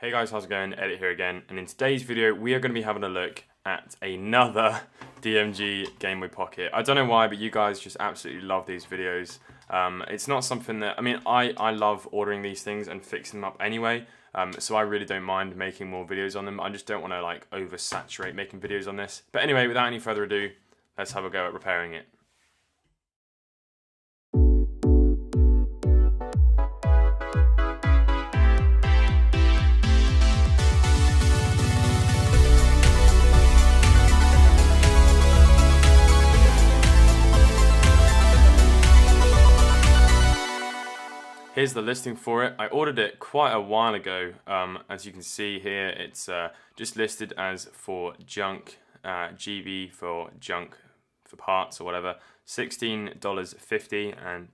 Hey guys, how's it going? Edit here again, and in today's video we are going to be having a look at another DMG Game Boy Pocket. I don't know why, but you guys just absolutely love these videos. It's not something that, I love ordering these things and fixing them up anyway, so I really don't mind making more videos on them. I just don't want to like oversaturate making videos on this. But anyway, without any further ado, let's have a go at repairing it. Here's the listing for it. I ordered it quite a while ago. As you can see here, it's just listed as for junk, GB for junk for parts or whatever, $16.50, and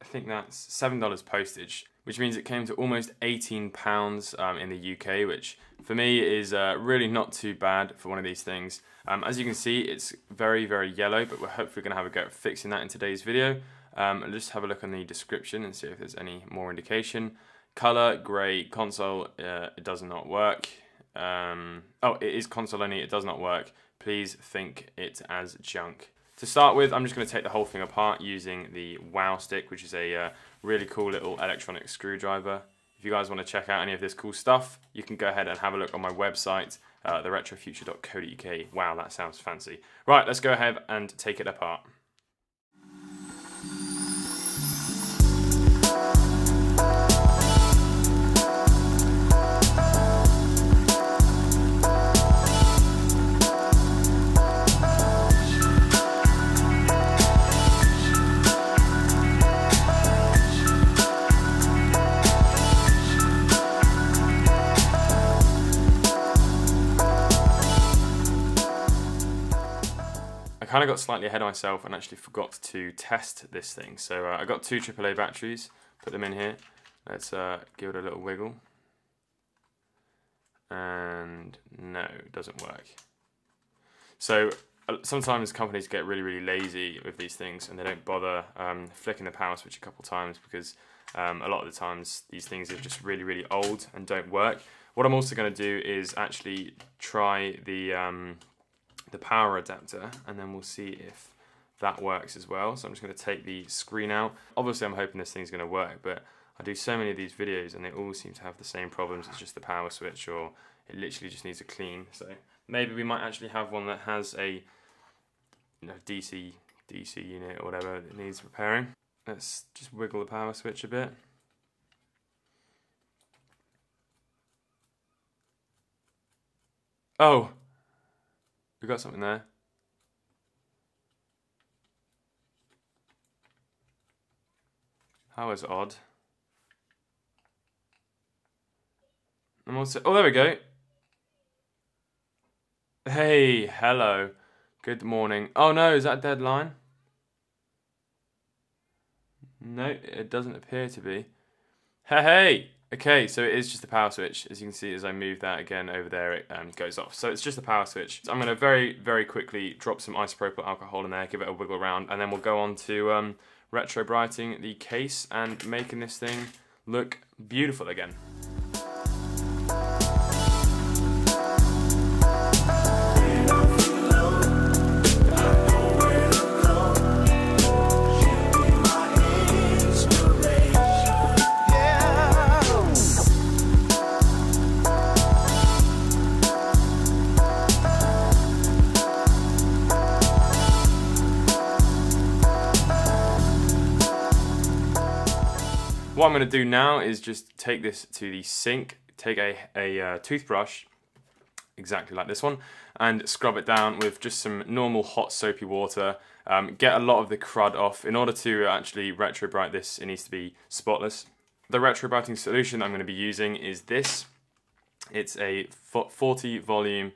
I think that's $7 postage, which means it came to almost £18 in the UK, which for me is really not too bad for one of these things. As you can see, it's very, very yellow, but we're hopefully gonna have a go at fixing that in today's video. I'll just have a look on the description and see if there's any more indication. Color, gray, console, it does not work. Oh, it is console only, it does not work. Please think it as junk. To start with, I'm just going to take the whole thing apart using the Wow Stick, which is a really cool little electronic screwdriver. If you guys want to check out any of this cool stuff, you can go ahead and have a look on my website, theretrofuture.co.uk. Wow, that sounds fancy. Right, let's go ahead and take it apart. I kind of got slightly ahead of myself and actually forgot to test this thing. So I got two AAA batteries, put them in here. Let's give it a little wiggle. And no, it doesn't work. So sometimes companies get really, really lazy with these things and they don't bother flicking the power switch a couple times because a lot of the times these things are just really, really old and don't work. What I'm also going to do is actually try the power adapter, and then we'll see if that works as well. So I'm just going to take the screen out. Obviously I'm hoping this thing's going to work, but I do so many of these videos and they all seem to have the same problems. It's just the power switch, or it literally just needs a clean. So maybe we might actually have one that has a, you know, DC unit or whatever that needs repairing. Let's just wiggle the power switch a bit. Oh! We've got something there. How is odd. I'm also, oh, there we go. Hey, hello. Good morning. Oh no, is that a dead line? No, it doesn't appear to be. Hey, hey. Okay, so it is just the power switch. As you can see, as I move that again over there, it goes off. So it's just the power switch. So I'm going to very, very quickly drop some isopropyl alcohol in there, give it a wiggle around, and then we'll go on to retrobrighting the case and making this thing look beautiful again. What I'm going to do now is just take this to the sink, take a toothbrush, exactly like this one, and scrub it down with just some normal hot soapy water, get a lot of the crud off. In order to actually retrobrite this, it needs to be spotless. The retrobrighting solution I'm going to be using is this. It's a 40 volume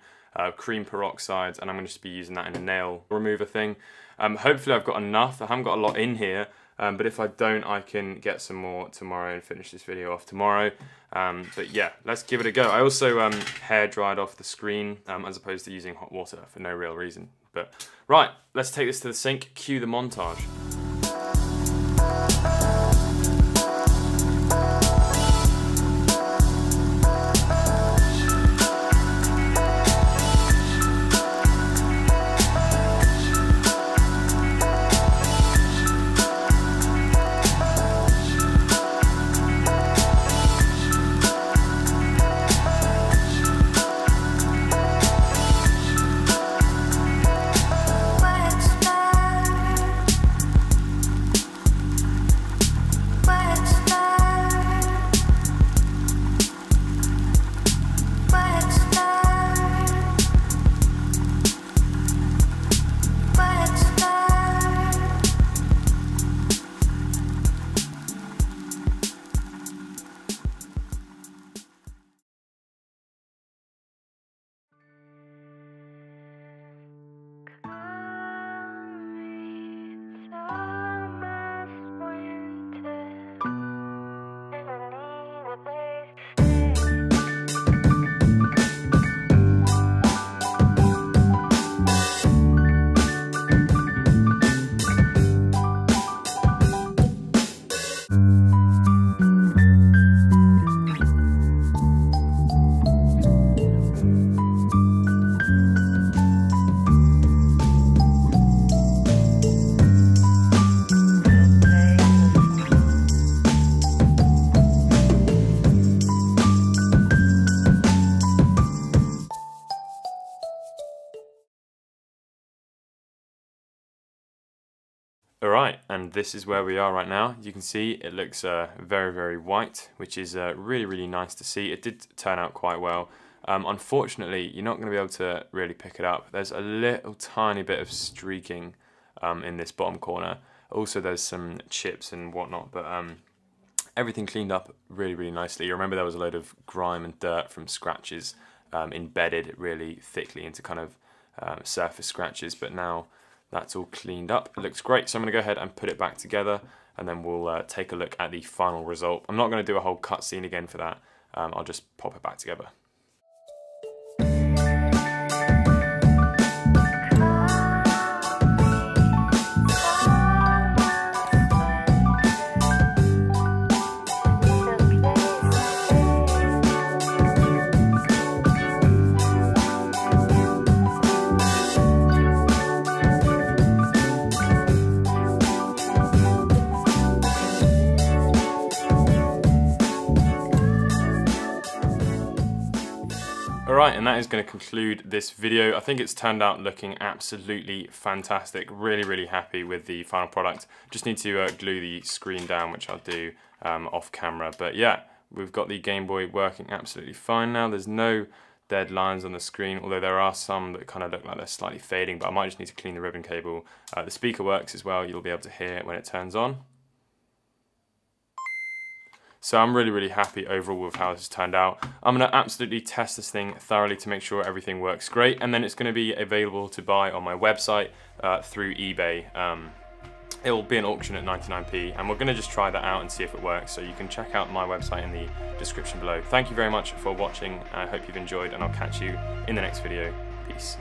cream peroxide, and I'm going to just be using that in a nail remover thing. Hopefully I've got enough. I haven't got a lot in here. But if I don't, I can get some more tomorrow and finish this video off tomorrow. But yeah, let's give it a go. I also hair dried off the screen as opposed to using hot water for no real reason. But right, let's take this to the sink, cue the montage. Alright, and this is where we are right now. You can see it looks very, very white, which is really, really nice to see. It did turn out quite well. Unfortunately, you're not going to be able to really pick it up. There's a little tiny bit of streaking in this bottom corner. Also, there's some chips and whatnot, but everything cleaned up really, really nicely. You remember there was a load of grime and dirt from scratches embedded really thickly into kind of surface scratches, but now that's all cleaned up. It looks great, so I'm going to go ahead and put it back together, and then we'll take a look at the final result. I'm not going to do a whole cutscene again for that. I'll just pop it back together. Alright, and that is going to conclude this video. I think it's turned out looking absolutely fantastic. Really, really happy with the final product. Just need to glue the screen down, which I'll do off camera. But yeah, we've got the Game Boy working absolutely fine now. There's no dead lines on the screen, although there are some that kind of look like they're slightly fading, but I might just need to clean the ribbon cable. The speaker works as well. You'll be able to hear it when it turns on. So I'm really, really happy overall with how this has turned out. I'm going to absolutely test this thing thoroughly to make sure everything works great, and then it's going to be available to buy on my website through eBay. It will be an auction at 99p, and we're going to just try that out and see if it works, so you can check out my website in the description below. Thank you very much for watching. I hope you've enjoyed, and I'll catch you in the next video. Peace.